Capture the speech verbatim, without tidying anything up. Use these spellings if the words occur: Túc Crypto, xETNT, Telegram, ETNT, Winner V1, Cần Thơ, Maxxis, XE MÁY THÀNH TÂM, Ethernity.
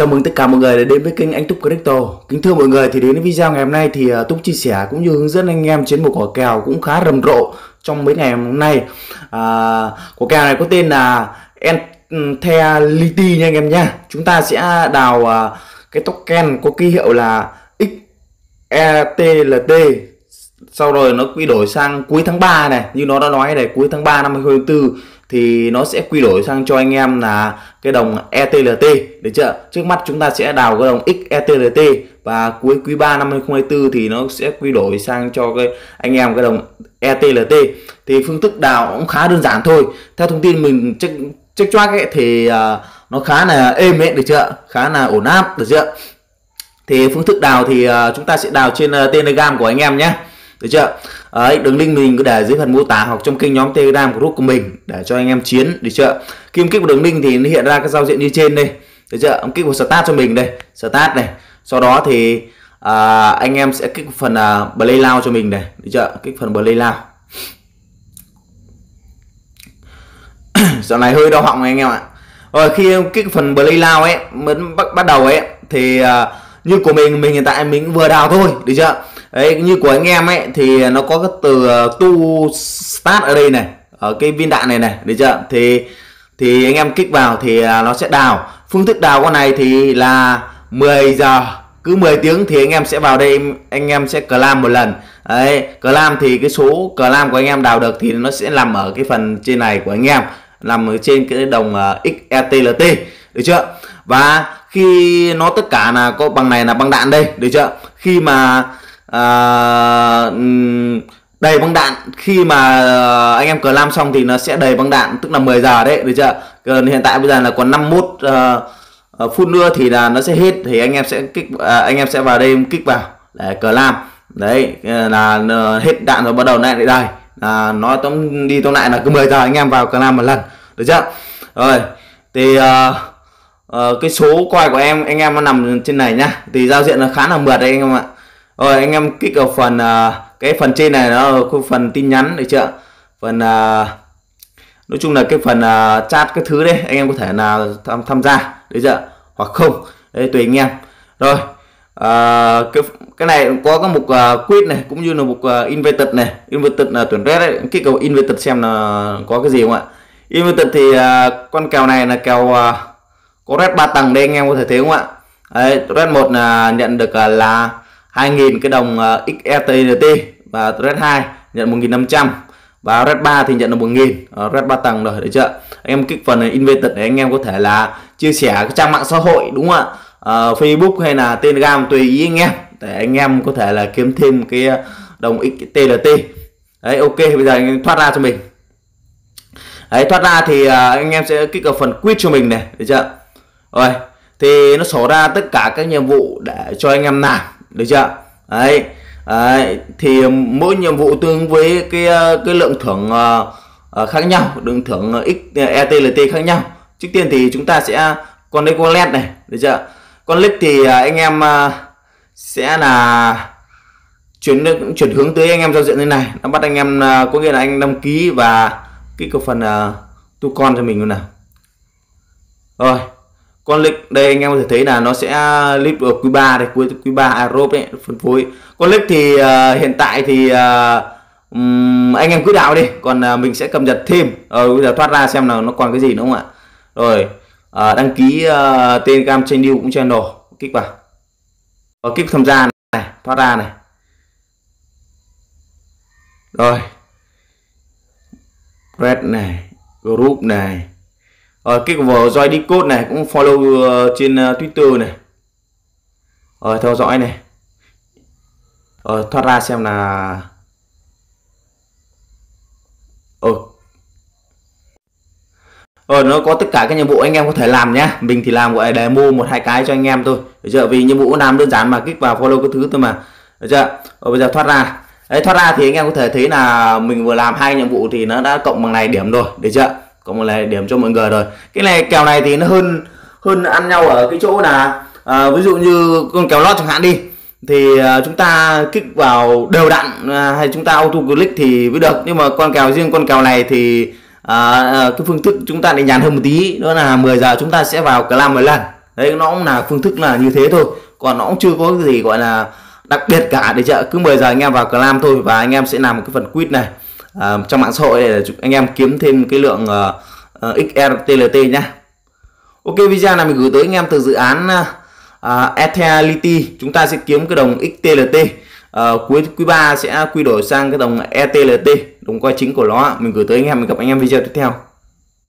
Chào mừng tất cả mọi người đã đến với kênh anh Túc Crypto. Kính thưa mọi người, thì đến với video ngày hôm nay thì Túc chia sẻ cũng như hướng dẫn anh em trên một quả kèo cũng khá rầm rộ trong mấy ngày hôm nay. À, quả kèo này có tên là Ethernity nha anh em nha. Chúng ta sẽ đào cái token có ký hiệu là xê tê en tê, sau rồi nó quy đổi sang cuối tháng ba này, như nó đã nói này, cuối tháng ba năm hai không hai tư thì nó sẽ quy đổi sang cho anh em là cái đồng e tê en tê, được chưa? Trước mắt chúng ta sẽ đào cái đồng xê tê en tê và cuối quý ba năm hai không hai tư thì nó sẽ quy đổi sang cho cái anh em cái đồng e tê en tê. Thì phương thức đào cũng khá đơn giản thôi. Theo thông tin mình check check track ấy thì uh, nó khá là êm ấy, được chưa? Khá là ổn áp, được chưa? Thì phương thức đào thì uh, chúng ta sẽ đào trên uh, Telegram của anh em nhé, được chưa? Đấy, đường link mình cứ để dưới phần mô tả hoặc trong kênh nhóm Telegram group của mình để cho anh em chiến, được chưa? Kim kích vào đường link thì nó hiện ra các giao diện như trên đây, được chưa? Ông kích vào start cho mình đây, start này. Sau đó thì à, anh em sẽ kích vào phần à, play now cho mình này, được chưa? Kích phần play now. Dạo này hơi đau họng này anh em ạ. Rồi khi em kích phần play now ấy, mình bắt bắt đầu ấy thì à, như của mình mình hiện tại mình vừa đào thôi, được chưa? Đấy, như của anh em ấy thì nó có cái từ to start ở đây này, ở cái viên đạn này này, được chưa? Thì thì anh em kích vào thì nó sẽ đào. Phương thức đào con này thì là mười giờ, cứ mười tiếng thì anh em sẽ vào đây, anh em sẽ clam một lần. Đấy, clam thì cái số clam của anh em đào được thì nó sẽ nằm ở cái phần trên này của anh em, nằm ở trên cái đồng xê tê en tê, được chưa? Và khi nó tất cả là có bằng này là bằng đạn đây, được chưa? Khi mà À, đầy băng đạn, khi mà anh em cờ lam xong thì nó sẽ đầy băng đạn, tức là mười giờ đấy, được chưa? Còn hiện tại bây giờ là còn năm mươi mốt uh, phút nữa thì là nó sẽ hết, thì anh em sẽ kích uh, anh em sẽ vào đây kích vào để cờ lam đấy, là uh, hết đạn rồi bắt đầu lại lại đây là nó tóm đi tóm lại là cứ mười giờ anh em vào cờ lam một lần, được chưa? Rồi thì uh, uh, cái số coi của em anh em nó nằm trên này nhá, thì giao diện nó khá là mượt đây anh em ạ. Rồi anh em kích vào phần uh, cái phần trên này, nó là phần tin nhắn, được chưa? Phần uh, nói chung là cái phần uh, chat cái thứ đấy anh em có thể là tham, tham gia, được chưa? Hoặc không, đấy, tùy anh em. Rồi uh, cái cái này cũng có các mục uh, quiz này, cũng như là mục uh, invited này, invited là tuyển red đấy. Kích vào invited xem là có cái gì không ạ. Invited thì uh, con kèo này là kèo uh, có red ba tầng đây anh em có thể thấy không ạ. Đấy, red một là nhận được uh, là hai nghìn cái đồng uh, xê tê en tê, và red hai nhận một nghìn năm trăm, và red ba thì nhận được một nghìn, uh, red ba tầng rồi, được chưa? Anh em kích phần invited để anh em có thể là chia sẻ cái trang mạng xã hội, đúng không ạ? Uh, Facebook hay là Telegram tùy ý anh em, để anh em có thể là kiếm thêm cái đồng xê tê en tê. Đấy, ok, bây giờ anh em thoát ra cho mình. Đấy, thoát ra thì uh, anh em sẽ kích vào phần quiz cho mình này, được chưa? Rồi thì nó sổ ra tất cả các nhiệm vụ để cho anh em làm, được chưa? Đấy, đấy thì mỗi nhiệm vụ tương với cái cái lượng thưởng uh, khác nhau, lượng thưởng xê tê en tê khác nhau. Trước tiên thì chúng ta sẽ con lấy con led này, được chưa? Con led thì anh em uh, sẽ là chuyển chuyển hướng tới anh em giao diện như này, nó bắt anh em uh, có nghĩa là anh đăng ký và cái phần uh, tu con cho mình luôn nào. Rồi con lịch đây anh em có thể thấy là nó sẽ clip ở quý ba đây, cuối quý ba Europe đấy, phân phối. Con lịch thì uh, hiện tại thì uh, um, anh em cứ đào đi, còn uh, mình sẽ cập nhật thêm. Rồi uh, bây giờ thoát ra xem là nó còn cái gì nữa không ạ. Rồi uh, đăng ký uh, Telegram channel cũng channel, kích vào. Rồi kích tham gia này, thoát ra này. Rồi. Red này, group này. Rồi kích vào join Discord này, cũng follow uh, trên uh, Twitter này. Rồi theo dõi này. Rồi thoát ra xem là Ờ Rồi nó có tất cả các nhiệm vụ anh em có thể làm nhá. Mình thì làm gọi demo một hai cái cho anh em thôi, được chưa? Vì nhiệm vụ làm đơn giản mà, kích vào follow cái thứ thôi mà, được chưa? Rồi bây giờ thoát ra. Đấy, thoát ra thì anh em có thể thấy là mình vừa làm hai nhiệm vụ thì nó đã cộng bằng này điểm rồi, được chưa? Có một lại điểm cho mọi người rồi. Cái này kèo này thì nó hơn hơn ăn nhau ở cái chỗ là à, ví dụ như con kèo lót chẳng hạn đi, thì à, chúng ta kích vào đều đặn à, hay chúng ta auto click thì mới được. Nhưng mà con kèo riêng con kèo này thì à, cái phương thức chúng ta để nhàn hơn một tí, đó là mười giờ chúng ta sẽ vào clam một lần. đấy, nó cũng là phương thức là như thế thôi, còn nó cũng chưa có cái gì gọi là đặc biệt cả để chợ. Cứ mười giờ anh em vào clam thôi và anh em sẽ làm một cái phần quiz này à, trong mạng xã hội để anh em kiếm thêm cái lượng uh, xê e tê en tê nhá. Ok, video này mình gửi tới anh em từ dự án uh, Ethernity. Chúng ta sẽ kiếm cái đồng xê tê en tê. Uh, cuối quý ba sẽ quy đổi sang cái đồng e tê en tê, đồng coi chính của nó. Mình gửi tới anh em, mình gặp anh em video tiếp theo.